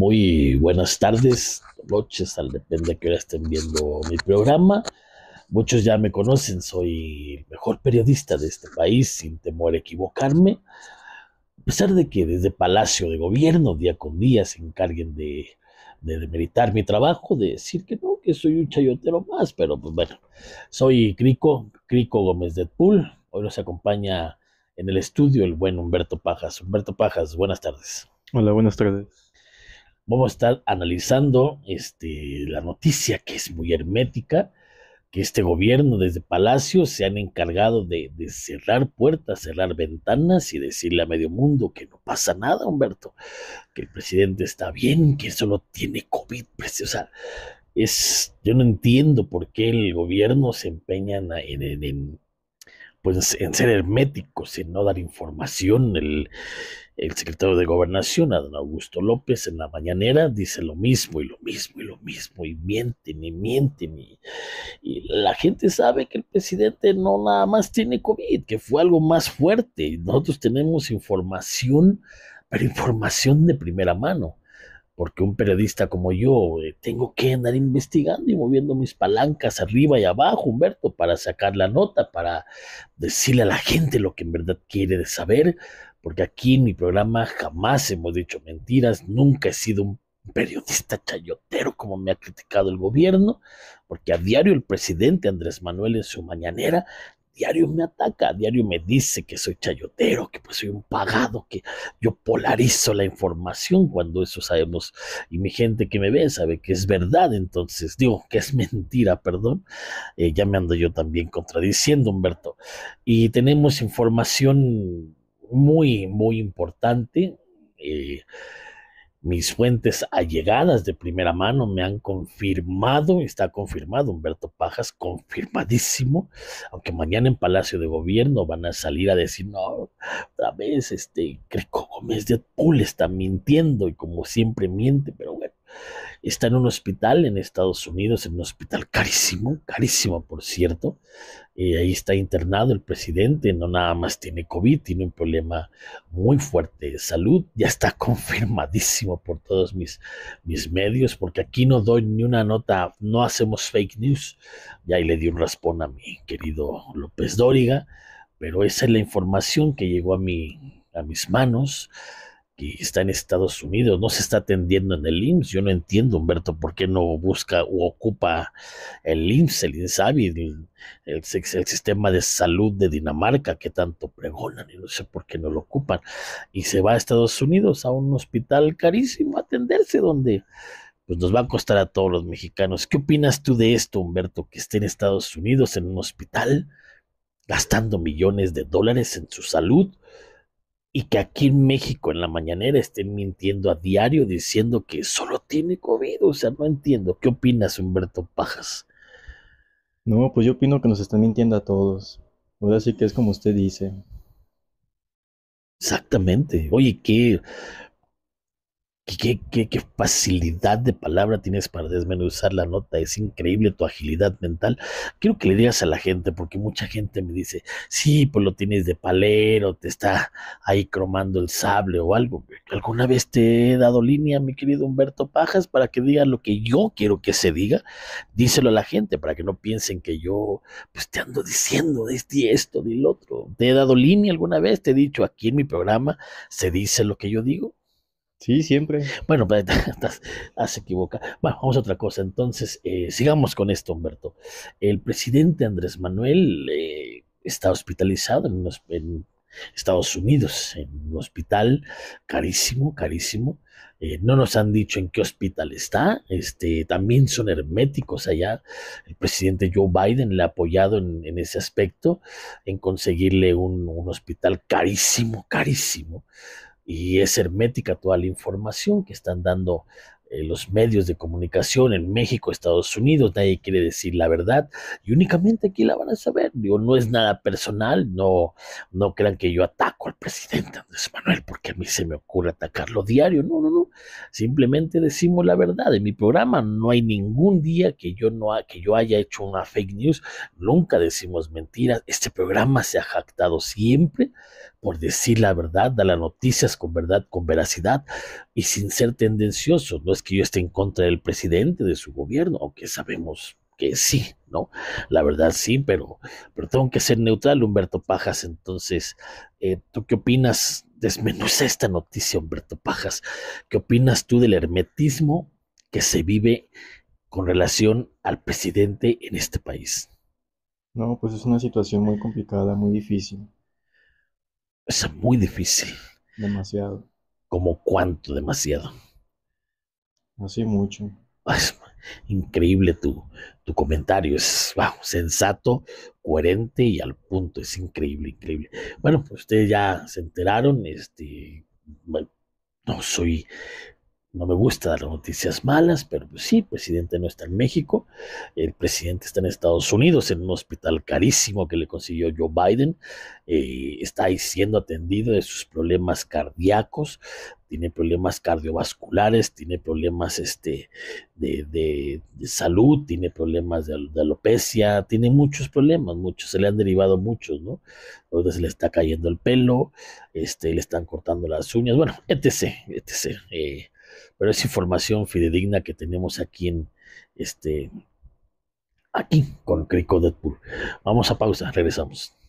Muy buenas tardes, noches, depende de qué hora estén viendo mi programa. Muchos ya me conocen, soy el mejor periodista de este país, sin temor a equivocarme. A pesar de que desde Palacio de Gobierno, día con día, se encarguen de demeritar mi trabajo, de decir que no, que soy un chayotero más, pero pues bueno, soy Crico Gómez Deadpool. Hoy nos acompaña en el estudio el buen Humberto Pajas. Humberto Pajas, buenas tardes. Hola, buenas tardes. Vamos a estar analizando la noticia, que es muy hermética, que este gobierno desde Palacio se han encargado de cerrar puertas, cerrar ventanas y decirle a medio mundo que no pasa nada, Humberto, que el presidente está bien, que solo tiene COVID. O sea, yo no entiendo por qué el gobierno se empeña en ser herméticos, en no dar información. El secretario de Gobernación, don Augusto López, en La Mañanera dice lo mismo y lo mismo y lo mismo, y mienten. Y la gente sabe que el presidente no nada más tiene COVID, que fue algo más fuerte. Nosotros tenemos información, pero información de primera mano, porque un periodista como yo tengo que andar investigando y moviendo mis palancas arriba y abajo, Humberto, para sacar la nota, para decirle a la gente lo que en verdad quiere saber, porque aquí en mi programa jamás hemos dicho mentiras, nunca he sido un periodista chayotero como me ha criticado el gobierno, porque a diario el presidente Andrés Manuel en su mañanera, diario me ataca, diario me dice que soy chayotero, que pues soy un pagado, que yo polarizo la información, cuando eso sabemos, y mi gente que me ve sabe que es verdad, entonces digo que es mentira, perdón, ya me ando yo también contradiciendo, Humberto, y tenemos información muy, muy importante. Mis fuentes allegadas de primera mano me han confirmado, está confirmado, Humberto Pajas, confirmadísimo, aunque mañana en Palacio de Gobierno van a salir a decir, no, otra vez, Crico Gómez Deadpool está mintiendo, y como siempre miente, pero bueno, está en un hospital en Estados Unidos, en un hospital carísimo, carísimo por cierto, ahí está internado el presidente, no nada más tiene COVID, tiene un problema muy fuerte de salud, ya está confirmadísimo por todos mis medios, porque aquí no doy ni una nota, no hacemos fake news, y ahí le di un raspón a mi querido López Dóriga, pero esa es la información que llegó a mis manos, que está en Estados Unidos, no se está atendiendo en el IMSS. Yo no entiendo, Humberto, por qué no busca o ocupa el IMSS, el INSABI, el sistema de salud de Dinamarca que tanto pregonan, y no sé por qué no lo ocupan. Y se va a Estados Unidos a un hospital carísimo a atenderse, donde pues nos va a costar a todos los mexicanos. ¿Qué opinas tú de esto, Humberto, que esté en Estados Unidos en un hospital gastando millones de dólares en su salud? Y que aquí en México, en La Mañanera, estén mintiendo a diario diciendo que solo tiene COVID. O sea, no entiendo. ¿Qué opinas, Humberto Pajas? No, pues yo opino que nos están mintiendo a todos. Ahora sí que es como usted dice. Exactamente. Oye, qué facilidad de palabra tienes para desmenuzar la nota. Es increíble tu agilidad mental. Quiero que le digas a la gente, porque mucha gente me dice, sí, pues lo tienes de palero, te está ahí cromando el sable o algo. ¿Alguna vez te he dado línea, mi querido Humberto Pajas, para que digas lo que yo quiero que se diga? Díselo a la gente, para que no piensen que yo pues te ando diciendo esto, del otro. ¿Te he dado línea alguna vez? ¿Te he dicho aquí en mi programa se dice lo que yo digo? Sí, siempre. Bueno, pues se equivoca. Bueno, vamos a otra cosa. Entonces, sigamos con esto, Humberto. El presidente Andrés Manuel está hospitalizado en Estados Unidos, en un hospital carísimo, carísimo. No nos han dicho en qué hospital está. También son herméticos allá. El presidente Joe Biden le ha apoyado en ese aspecto, en conseguirle un hospital carísimo, carísimo. Y es hermética toda la información que están dando los medios de comunicación en México, Estados Unidos, nadie quiere decir la verdad y únicamente aquí la van a saber. Digo, no es nada personal, no crean que yo ataco al presidente Andrés Manuel porque a mí se me ocurre atacarlo diario, no, simplemente decimos la verdad. En mi programa no hay ningún día que yo haya hecho una fake news, nunca decimos mentiras. Este programa se ha jactado siempre por decir la verdad, dar las noticias con verdad, con veracidad y sin ser tendenciosos. No es que yo esté en contra del presidente, de su gobierno, aunque sabemos que sí, ¿no? La verdad sí, pero tengo que ser neutral, Humberto Pajas. Entonces, ¿tú qué opinas? Desmenuza esta noticia, Humberto Pajas. ¿Qué opinas tú del hermetismo que se vive con relación al presidente en este país? No, pues es una situación muy complicada, muy difícil. Es muy difícil. Demasiado. ¿Cómo cuánto demasiado? Así mucho. Es increíble tu comentario, es sensato, coherente y al punto, es increíble. Bueno, pues ustedes ya se enteraron, no me gusta dar noticias malas, pero pues sí, el presidente no está en México, el presidente está en Estados Unidos, en un hospital carísimo que le consiguió Joe Biden, está ahí siendo atendido de sus problemas cardíacos, tiene problemas cardiovasculares, tiene problemas de salud, tiene problemas de alopecia, tiene muchos problemas, se le han derivado muchos, ¿no? Ahorita se le está cayendo el pelo, le están cortando las uñas, bueno, etc. Pero es información fidedigna que tenemos aquí aquí con Crico Deadpool. Vamos a pausa, regresamos.